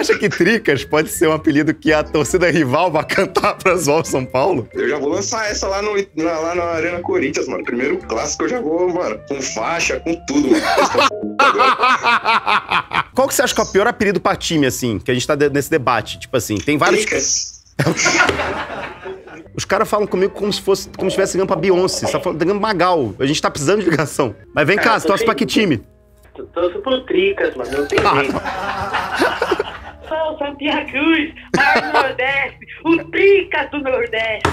acha que Tricas pode ser um apelido que a torcida rival vai cantar pra zoar o São Paulo? Eu já vou lançar essa lá, lá na Arena Corinthians, mano. Primeiro clássico eu já vou, mano, com faixa, com tudo, mano. Qual que você acha que é o pior apelido pra time, assim? Que a gente tá nesse debate, tipo assim, tem vários... Tricas. Os caras falam comigo como se fosse, como se estivesse ganhando pra Beyoncé. Você tá falando, ganhando Magal. A gente tá precisando de ligação. Mas vem cá, você torce pra que time? Eu torço pro Tricas, mano. Não tem jeito. Sou o Santiago Cruz, maior do Nordeste. O Tricas do Nordeste.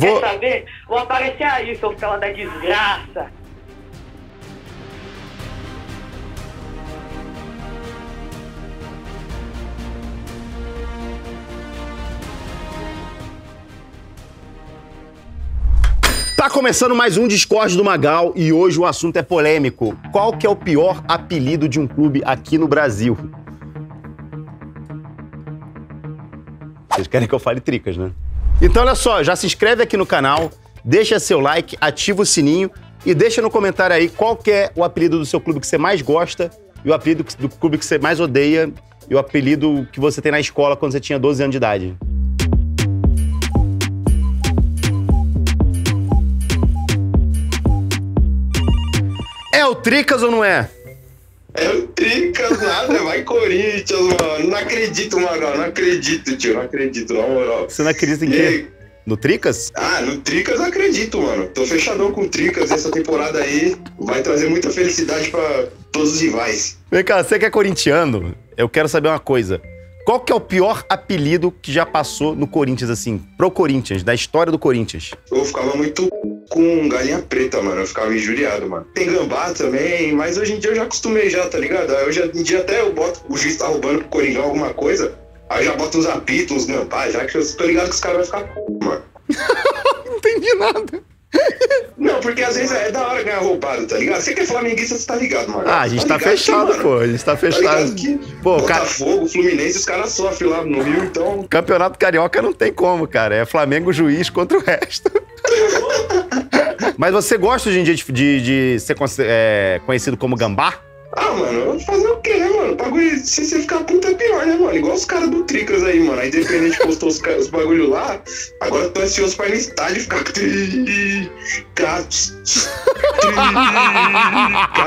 Quer saber? Vou aparecer aí, seu fela da desgraça. Tá começando mais um Discord do Magal e hoje o assunto é polêmico. Qual que é o pior apelido de um clube aqui no Brasil? Vocês querem que eu fale Tricas, né? Então olha só, já se inscreve aqui no canal, deixa seu like, ativa o sininho e deixa no comentário aí qual que é o apelido do seu clube que você mais gosta e o apelido do clube que você mais odeia e o apelido que você tem na escola quando você tinha 12 anos de idade. É o Tricas ou não é? É o Tricas, nada, vai Corinthians, mano. Não acredito, mano, não acredito, tio, não acredito, na moral. Você não acredita em quê? No Tricas? Ah, no Tricas eu acredito, mano. Tô fechadão com o Tricas, essa temporada aí vai trazer muita felicidade pra todos os rivais. Vem cá, você que é corintiano, eu quero saber uma coisa. Qual que é o pior apelido que já passou no Corinthians, assim, pro Corinthians, da história do Corinthians? Eu ficava muito com galinha preta, mano, eu ficava injuriado, mano. Tem gambá também, mas hoje em dia eu já acostumei já, tá ligado? Hoje em dia até eu boto, o juiz tá roubando pro Coringão alguma coisa, aí eu já boto uns apitos, uns gambá, já que eu tô ligado que os caras vão ficar mano. Não entendi nada. Não, porque às vezes é da hora ganhar roubado, tá ligado? Você que é flamenguista, você tá ligado, mano. Ah, a gente tá fechado, aqui, pô. A gente tá fechado. Pô, Botafogo, Fluminense, os caras sofrem lá no Rio, então... Campeonato Carioca não tem como, cara. É Flamengo juiz contra o resto. Mas você gosta hoje em dia de ser conhecido como gambá? Ah, mano, fazer o quê, né, mano? Bagulho, se você ficar puto é pior, né, mano? Igual os caras do Tricas aí, mano. Aí Independente postou os bagulho lá, agora eu tô ansioso pra ir no estádio e ficar...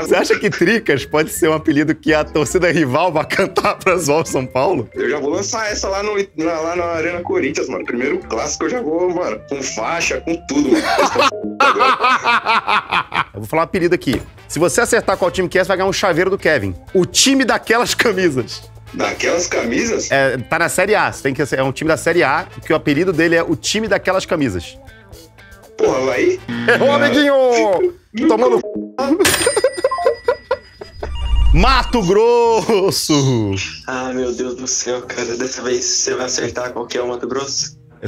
Você acha que Tricas pode ser um apelido que a torcida rival vai cantar pra zoar o São Paulo? Eu já vou lançar essa lá, lá na Arena Corinthians, mano. Primeiro clássico eu já vou, mano, com faixa, com tudo, mano. Eu vou falar um apelido aqui. Se você acertar qual time que é, você vai ganhar um chaveiro do Kevin. O time daquelas camisas. Daquelas camisas? É, tá na Série A. Você tem que, é um time da Série A, que o apelido dele é o time daquelas camisas. Porra, aí? Errou, amiguinho! Tomando... Mato Grosso! Ah, meu Deus do céu, cara. Dessa vez você vai acertar qual que é o Mato Grosso? É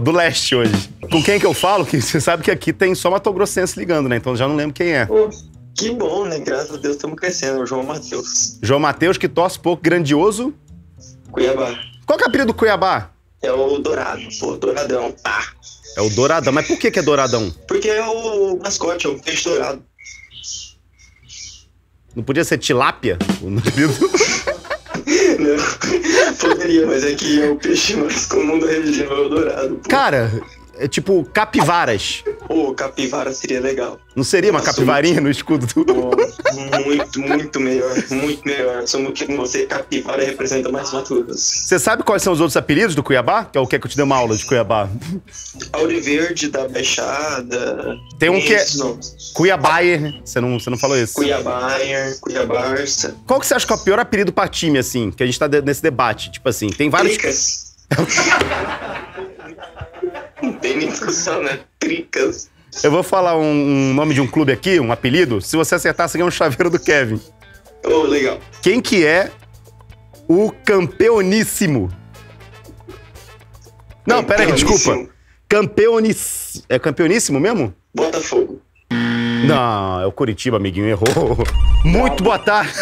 do leste hoje. Com quem que eu falo? Que você sabe que aqui tem só Mato Grossense ligando, né? Então já não lembro quem é. Oh, que bom, né? Graças a Deus estamos crescendo. O João Matheus. João Matheus, que torce pouco, grandioso. Cuiabá. Qual que é o apelido do Cuiabá? É o Dourado, pô, Douradão. Ah. É o Douradão. Mas por que é Douradão? Porque é o mascote, é o peixe dourado. Não podia ser tilápia? Não. Poderia, mas é que é o peixe mais comum da região, é o dourado. Pô. Cara, é tipo capivaras. Pô, capivara seria legal. Não seria uma capivarinha no escudo? Pô, muito melhor, muito melhor. Sou muito com você, capivara representa mais maturas. Você sabe quais são os outros apelidos do Cuiabá? Que é o que é que eu te dei uma aula de Cuiabá? Auriverde, da Baixada... Tem um que é... Cuiabaier, você não falou isso. Cuiabaier, Cuiabarça... Qual que você acha que é o pior apelido pra time, assim? Que a gente tá nesse debate, tipo assim, tem vários... Tricas. Não tem nem função, né? Tricas. Eu vou falar um nome de um clube aqui, um apelido. Se você acertar, você ganha um chaveiro do Kevin. Oh, legal. Quem que é o campeoníssimo? Não, peraí, desculpa. Campeoníssimo. É campeoníssimo mesmo? Botafogo. Não, é o Curitiba, amiguinho. Errou. Muito boa tarde.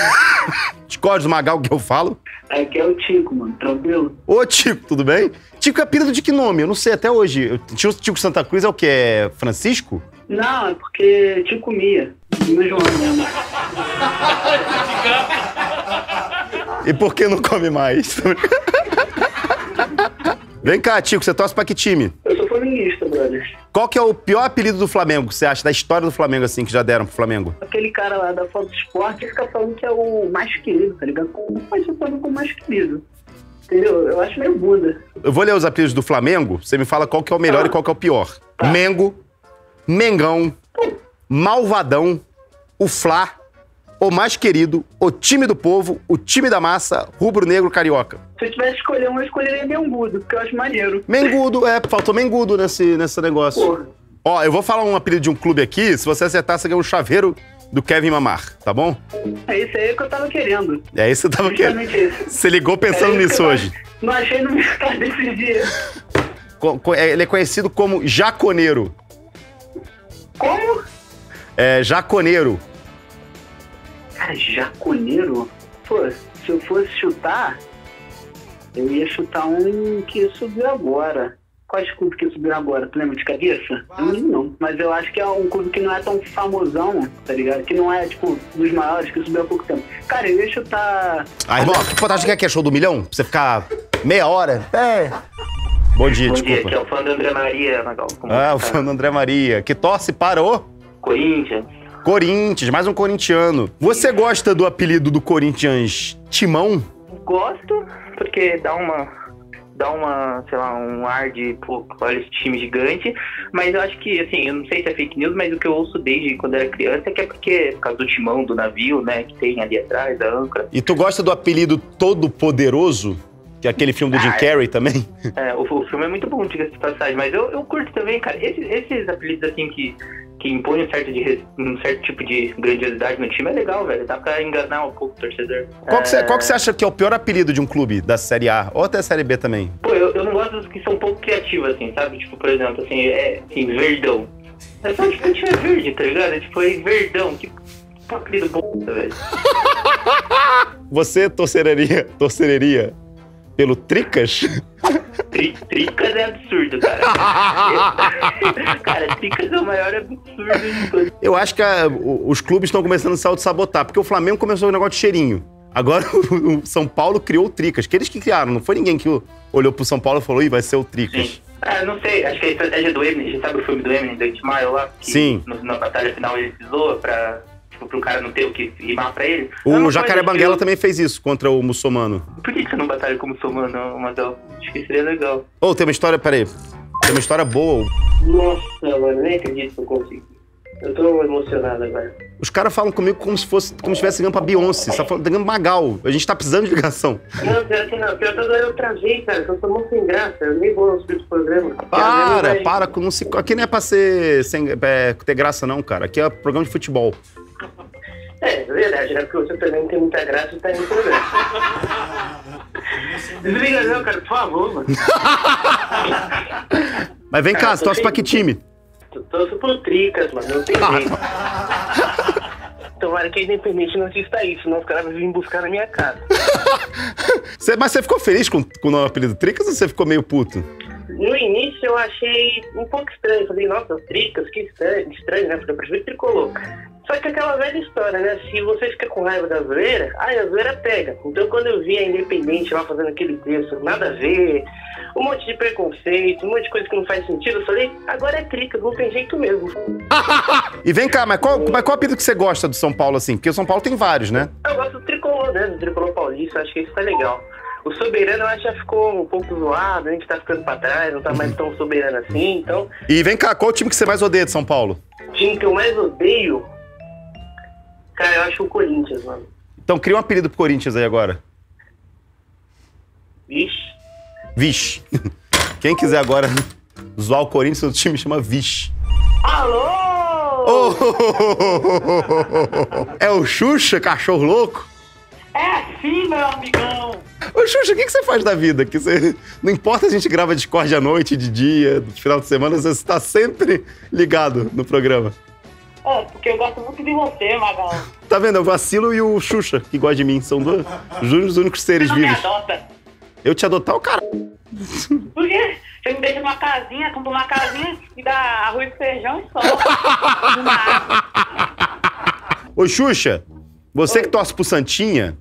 Discord do Magal, que eu falo. Aqui é o Tico, mano. Tranquilo? Ô, Tico, tudo bem? Tico é apelido de que nome? Eu não sei até hoje. Tico Santa Cruz é o que? É Francisco? Não, é porque Tico comia. Meu João, né, mano? E por que não come mais? Vem cá, Tico, você torce pra que time? Eu sou flamenguista, brother. Qual que é o pior apelido do Flamengo que você acha, da história do Flamengo, assim, que já deram pro Flamengo? Aquele cara lá da Fox Sport fica falando que é o mais querido, tá ligado? Como faz o Flamengo mais querido? Entendeu? Eu acho meio Buda. Eu vou ler os apelidos do Flamengo, você me fala qual que é o melhor e qual que é o pior. Tá. Mengo, Mengão, Malvadão, o Fla, o mais querido, o time do povo, o time da massa, rubro-negro, carioca. Se eu tivesse que escolher um, eu escolheria Mengudo, porque eu acho maneiro. Mengudo, é, faltou Mengudo nesse negócio. Porra. Ó, eu vou falar um apelido de um clube aqui, se você acertar, você ganha um chaveiro do Kevin Mamar, tá bom? É isso aí que eu tava querendo. É isso que eu tava justamente querendo. Isso. Você ligou pensando nisso hoje. Não achei no mercado esses dias. Ele é conhecido como Jaconeiro. Como? É, Jaconeiro. Cara, Jaconeiro? Pô, se eu fosse chutar, eu ia chutar um que subiu agora. Quais clubes que subiram agora? Tu lembra de cabeça? Não, mas eu acho que é um clube que não é tão famosão, tá ligado? Que não é, tipo, dos maiores, que subiu há pouco tempo. Cara, eu ia chutar... Ah, irmão, que fantástico é que é show do milhão? Pra você ficar meia hora? É. Bom dia, desculpa. Bom dia, aqui é o fã do André Maria, Magal. Ah, o fã do André Maria. Que torce para o... Corinthians, mais um corintiano. Você gosta do apelido do Corinthians Timão? Gosto, porque dá uma, sei lá, um ar de, pô, olha esse time gigante, mas eu acho que, assim, eu não sei se é fake news, mas o que eu ouço desde quando era criança é que é porque é por causa do timão do navio, né, que tem ali atrás, da âncora. E tu gosta do apelido Todo Poderoso? Que é aquele filme do Jim Carrey também? É, o filme é muito bom, diga-se de passagem, mas eu curto também, cara, esses apelidos, assim, que impõe um certo tipo de grandiosidade no time, é legal, velho. Dá pra enganar um pouco o torcedor. Qual que você acha que é o pior apelido de um clube da Série A? Ou até a Série B também? Pô, eu não gosto dos que são um pouco criativos, assim, sabe? Tipo, por exemplo, assim, Verdão. É só, tipo, o time é verde, tá ligado? É tipo, Verdão, que apelido bom, velho. Você torceria pelo Tricas? Tricas é absurdo, cara. Cara, Tricas é o maior absurdo de todos. Eu acho que os clubes estão começando a se auto-sabotar, porque o Flamengo começou o negócio de cheirinho. Agora o São Paulo criou o Tricas, que eles que criaram, não foi ninguém que olhou pro São Paulo e falou, ih, vai ser o Tricas. Sim. Ah, não sei, acho que a estratégia do Eminem, já sabe o filme do Eminem, do Antimaro lá? Que sim. Na batalha final ele pisou pra... pro cara não ter o que rimar pra ele. O Jacaré Banguela também fez isso contra o muçulmano. Por que você não batalha com o muçulmano, Magal? Acho que seria legal. Ô, tem uma história, peraí. Tem uma história boa. Nossa, mano, nem acredito que eu consigo. Eu tô emocionado agora. Os caras falam comigo como se estivesse ligando pra Beyoncé. Você tá falando, ligando Magal. A gente tá precisando de ligação. Não, pior que não. Pior que eu travei, cara. Eu tô muito sem graça. Eu nem vou assistir o programa. Para com não se... Aqui não é pra ser ter graça, não, cara. Aqui é programa de futebol. É verdade, né? Porque você também não tem muita graça e tá indo por aí. Desliga não, cara, por favor, mano. Mas vem cá, você torce pra que time? Eu torço pro Tricas, mano, não tem jeito. Tomara que a Independente não assista isso, senão os caras vêm buscar na minha casa. Mas você ficou feliz com o nome apelido Tricas ou você ficou meio puto? No início eu achei um pouco estranho, eu falei, nossa, Tricas, que estranho, né? Porque eu prefiro tricolor. Só que aquela velha história, né? Se você fica com raiva da zoeira, aí a zoeira pega. Então quando eu vi a Independente lá fazendo aquele texto, nada a ver, um monte de preconceito, um monte de coisa que não faz sentido, eu falei, agora é Tricas, não tem jeito mesmo. E vem cá, mas qual apelido que você gosta do São Paulo, assim? Porque o São Paulo tem vários, né? Eu gosto do tricolor, né? Do tricolor paulista, acho que isso tá legal. O soberano, eu acho que já ficou um pouco zoado, a gente tá ficando pra trás, não tá mais tão soberano assim, então... E vem cá, qual o time que você mais odeia de São Paulo? O time que eu mais odeio... Cara, eu acho o Corinthians, mano. Então cria um apelido pro Corinthians aí agora. Vixe. Quem quiser agora zoar o Corinthians, o time chama Vixe. Alô! Oh! É o Xuxa Cachorro Louco? É sim, meu amigão! Ô Xuxa, o que você faz da vida? Que você... Não importa se a gente grava Discord à noite, de dia, no final de semana, você está sempre ligado no programa. É, porque eu gosto muito de você, Magal. Tá vendo? Eu vacilo e o Xuxa, que gosta de mim. São dois os únicos seres vivos. Você não me adota. Eu te adotar, o cara. Por quê? Você me deixa numa casinha, compra uma casinha e dá arroz e feijão e sol. Ô, Xuxa, você que torce pro Santinha...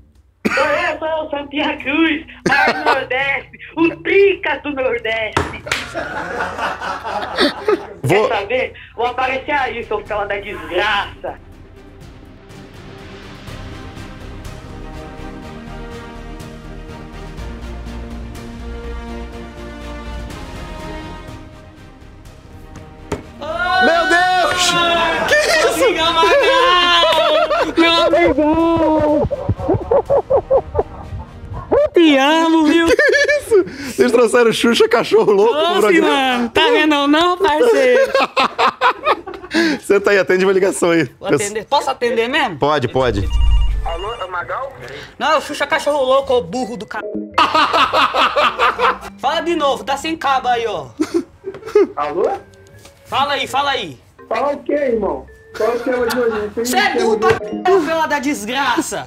Santa Cruz, maior do Nordeste, o Trica do Nordeste. Vou... Quer saber? Vou aparecer aí, seu fela da desgraça. Meu Deus! Que isso? Meu amigão! Te amo, viu? Que isso? Vocês trouxeram Xuxa Cachorro Louco pro programa. Mano, tá vendo ou não, parceiro? Senta aí, atende uma ligação aí. Vou atender. Posso atender mesmo? Pode, pode. Alô, é o Magal? Não, é o Xuxa Cachorro Louco, ô burro do caralho. Fala de novo, tá sem cabo aí, ó. Alô? Fala aí, fala aí. Fala o quê, irmão? Qual o tema de hoje? Você é burro pra c******, da desgraça.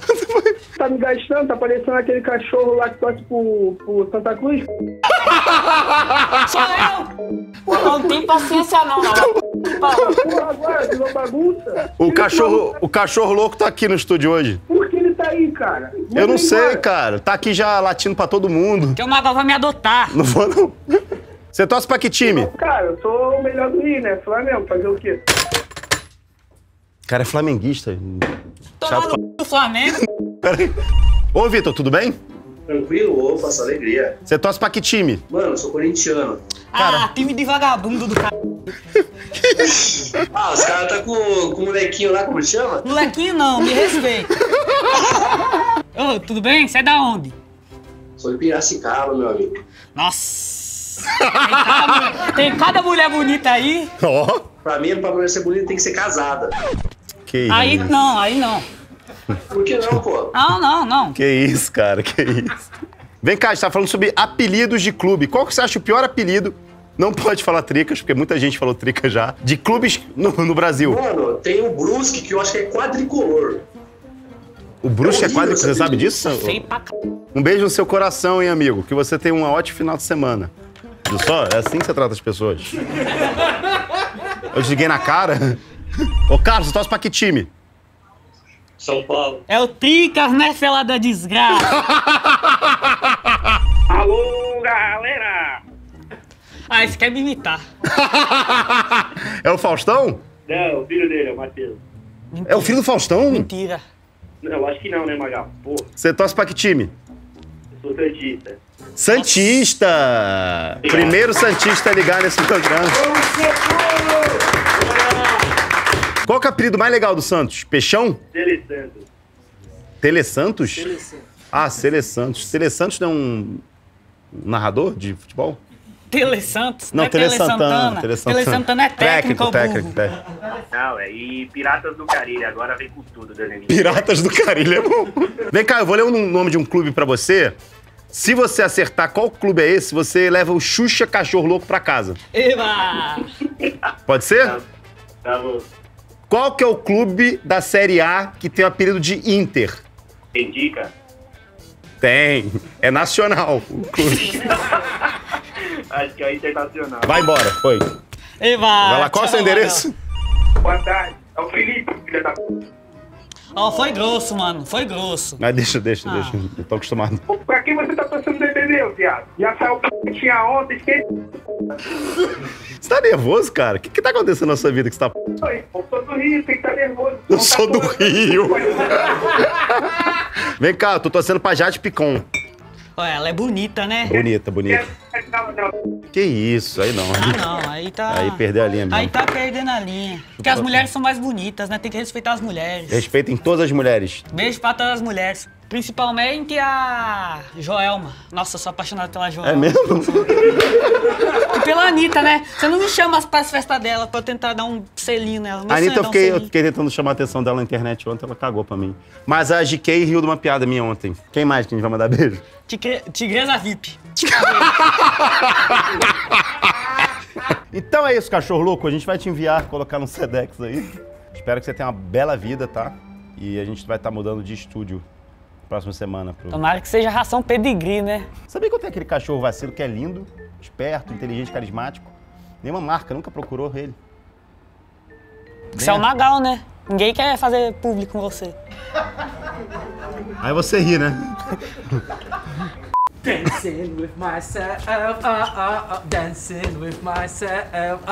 Tá me gastando, tá parecendo aquele cachorro lá que torce pro Santa Cruz. Sou eu? Pô, não tem paciência não, porra, agora, que uma bagunça. O cachorro louco tá aqui no estúdio hoje. Por que ele tá aí, cara? Eu não sei, cara. Tá aqui já latindo pra todo mundo. Que o Magal vai me adotar. Não vou, não. Você torce pra que time? Cara, eu sou o melhor do Rio, né? Flamengo, fazer o quê? Cara, é flamenguista. Tomado do Flamengo. Peraí. Ô, Vitor, tudo bem? Tranquilo, opa, só alegria. Você torce pra que time? Mano, eu sou corintiano. Cara... Ah, time de vagabundo do cara. Ah, os caras tá com o molequinho lá, como chama? Molequinho não, me respeita. Ô, tudo bem? Você é da onde? Sou de Piracicaba, meu amigo. Nossa. Tem cada mulher bonita aí. Oh. Pra mim, pra mulher ser bonita, tem que ser casada. Que isso? Aí não, aí não. Por que não, pô? Não, não, não. Que isso, cara, que isso. Vem cá, a gente tá falando sobre apelidos de clube. Qual que você acha o pior apelido? Não pode falar tricas, porque muita gente falou trica já. De clubes no Brasil. Mano, tem o Brusque, que eu acho que é quadricolor. O Brusque é quadricolor, você sabe disso? Sei pra c... Um beijo no seu coração, hein, amigo. Que você tenha um ótimo final de semana. Só? É assim que você trata as pessoas. Eu te liguei na cara. Ô, Carlos, você torce pra que time? São Paulo. É o Tricas, né, fela da desgraça? Alô, galera! Ah, esse quer me imitar. É o Faustão? Não, o filho dele, é o Matheus. É o filho do Faustão? Mentira. Não, eu acho que não, né, Magal? Porra. Você torce pra que time? Eu sou santista. Santista! Nossa. Primeiro santista a ligar nesse programa. Qual que é o apelido mais legal do Santos? Peixão? Telê Santos. Telê Santos? Telê Santos. Ah, Telê Santos. Telê Santos não é um narrador de futebol? Telê Santos? Não, Telê Santana. Telê Santana é técnico. Não, é e Piratas do Carilho. Agora vem com tudo, Danilo. Piratas do Carilho é bom. Vem cá, eu vou ler o nome de um clube pra você. Se você acertar qual clube é esse, você leva o Xuxa Cachorro Louco pra casa. Eba! Pode ser? Tá bom. Qual que é o clube da Série A que tem o apelido de Inter? Tem dica? Tem. É nacional o clube. Acho que é internacional. Vai embora, foi. Eba! Vai lá, qual é o seu endereço? Boa tarde. É o Felipe, filha da... Ó, foi grosso, mano. Foi grosso. Mas deixa. Eu tô acostumado. Pra quem você tá pensando no BBB, viado? Já saiu o que tinha ontem, esqueci. Você tá nervoso, cara? O que tá acontecendo na sua vida que você tá... Eu sou do Rio, tem que tá nervoso. Eu sou do Rio. Vem cá, eu tô torcendo pra Jade Picon. Olha, ela é bonita, né? Bonita. Que isso, aí não. Ah, não, aí tá... Aí perdeu a linha mesmo. Aí tá perdendo a linha. Porque as mulheres são mais bonitas, né? Tem que respeitar as mulheres. Respeitem todas as mulheres. Beijo pra todas as mulheres. Principalmente a Joelma. Nossa, eu sou apaixonado pela Joelma. É mesmo? E pela Anitta, né? Você não me chama pra festas dela pra eu tentar dar um selinho nela. A Anitta, eu fiquei tentando chamar a atenção dela na internet ontem, ela cagou pra mim. Mas a GK riu de uma piada minha ontem. Quem mais que a gente vai mandar beijo? Tigreza VIP. Então é isso, cachorro louco. A gente vai te enviar, colocar no Sedex aí. Espero que você tenha uma bela vida, tá? E a gente vai estar mudando de estúdio. Próxima semana. Tomara que seja ração pedigree, né? Sabia que eu tenho aquele cachorro vacilo que é lindo, esperto, inteligente, carismático? Nenhuma marca nunca procurou ele. Você é o Magal, né? Ninguém quer fazer público com você. Aí você ri, né? Dancing with myself, dancing with myself,